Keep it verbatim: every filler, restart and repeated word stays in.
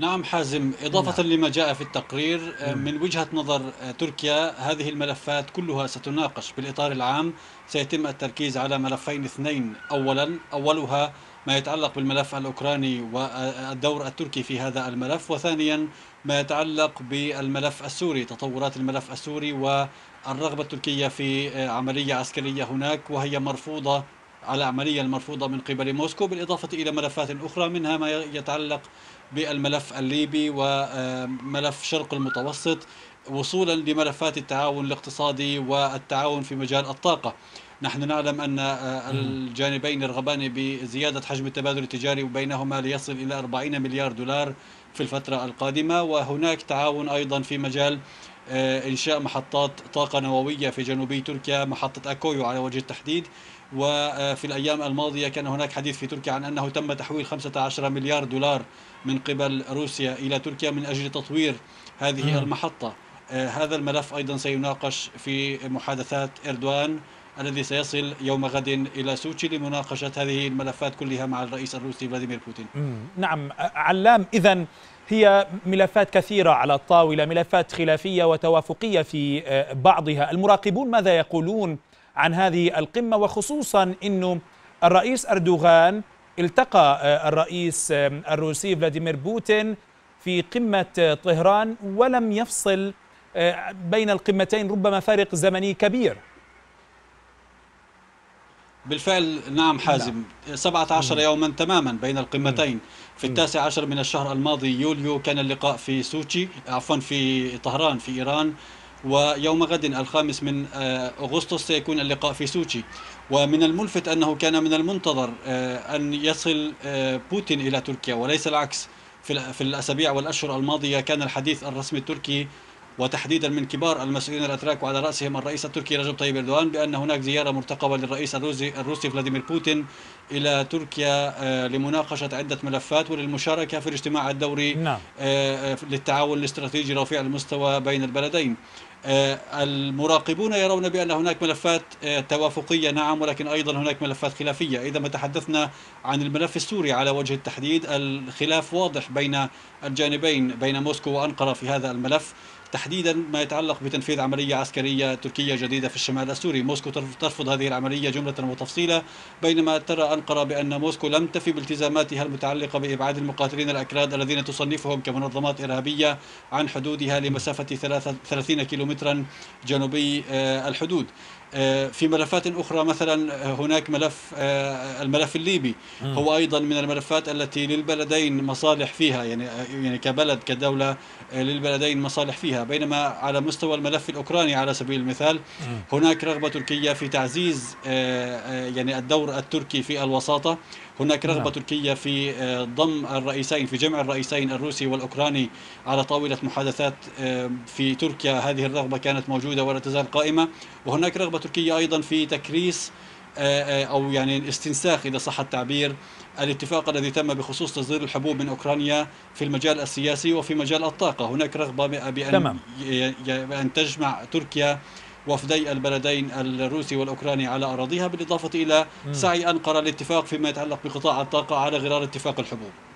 نعم حازم، إضافة نعم. لما جاء في التقرير من وجهة نظر تركيا، هذه الملفات كلها ستناقش بالإطار العام. سيتم التركيز على ملفين اثنين، أولا أولها ما يتعلق بالملف الأوكراني والدور التركي في هذا الملف، وثانيا ما يتعلق بالملف السوري، تطورات الملف السوري والرغبة التركية في عملية عسكرية هناك، وهي مرفوضة على عملية المرفوضة من قبل موسكو، بالإضافة إلى ملفات أخرى منها ما يتعلق بالملف الليبي وملف شرق المتوسط، وصولا لملفات التعاون الاقتصادي والتعاون في مجال الطاقة. نحن نعلم أن الجانبين يرغبان بزيادة حجم التبادل التجاري بينهما ليصل إلى أربعين مليار دولار في الفترة القادمة، وهناك تعاون أيضا في مجال إنشاء محطات طاقة نووية في جنوبي تركيا، محطة أكويو على وجه التحديد. وفي الأيام الماضية كان هناك حديث في تركيا عن أنه تم تحويل خمسة عشر مليار دولار من قبل روسيا إلى تركيا من أجل تطوير هذه المحطة. هذا الملف أيضا سيناقش في محادثات إردوان الذي سيصل يوم غد إلى سوتشي لمناقشة هذه الملفات كلها مع الرئيس الروسي فلاديمير بوتين. نعم علام، إذن هي ملفات كثيرة على الطاولة، ملفات خلافية وتوافقية في بعضها. المراقبون ماذا يقولون عن هذه القمة، وخصوصا أنه الرئيس أردوغان التقى الرئيس الروسي فلاديمير بوتين في قمة طهران ولم يفصل بين القمتين ربما فارق زمني كبير؟ بالفعل نعم حازم، سبعة عشر يوما تماما بين القمتين. في التاسع عشر من الشهر الماضي يوليو كان اللقاء في سوتشي عفوا في طهران في إيران، ويوم غد الخامس من أغسطس سيكون اللقاء في سوتشي. ومن الملفت أنه كان من المنتظر أن يصل بوتين إلى تركيا وليس العكس. في الأسابيع والأشهر الماضية كان الحديث الرسمي التركي وتحديدا من كبار المسؤولين الأتراك وعلى رأسهم الرئيس التركي رجب طيب أردوغان بأن هناك زيارة مرتقبة للرئيس الروسي فلاديمير بوتين إلى تركيا لمناقشة عدة ملفات وللمشاركة في الاجتماع الدوري نعم. للتعاون الاستراتيجي رفيع المستوى بين البلدين. المراقبون يرون بأن هناك ملفات توافقية نعم، ولكن أيضا هناك ملفات خلافية. إذا ما تحدثنا عن الملف السوري على وجه التحديد، الخلاف واضح بين الجانبين، بين موسكو وأنقرة في هذا الملف، تحديدا ما يتعلق بتنفيذ عملية عسكرية تركية جديدة في الشمال السوري. موسكو ترفض هذه العملية جملة وتفصيلا، بينما ترى أنقرة بأن موسكو لم تفي بالتزاماتها المتعلقة بإبعاد المقاتلين الأكراد الذين تصنفهم كمنظمات إرهابية عن حدودها لمسافة ثلاثين كيلومترا جنوبي الحدود. في ملفات أخرى مثلا هناك ملف الملف الليبي، هو أيضا من الملفات التي للبلدين مصالح فيها، يعني يعني كبلد كدولة للبلدين مصالح فيها. بينما على مستوى الملف الأوكراني على سبيل المثال هناك رغبة تركية في تعزيز يعني الدور التركي في الوساطة، هناك رغبة تركية في ضم الرئيسين في جمع الرئيسين الروسي والأوكراني على طاولة محادثات في تركيا، هذه الرغبة كانت موجودة ولا تزال قائمة. وهناك رغبة تركيا أيضا في تكريس أو يعني استنساخ إذا صح التعبير الاتفاق الذي تم بخصوص تصدير الحبوب من أوكرانيا في المجال السياسي وفي مجال الطاقة. هناك رغبة بأن بأن تجمع تركيا وفدي البلدين الروسي والأوكراني على أراضيها، بالإضافة إلى سعي أنقرة الاتفاق فيما يتعلق بقطاع الطاقة على غرار اتفاق الحبوب.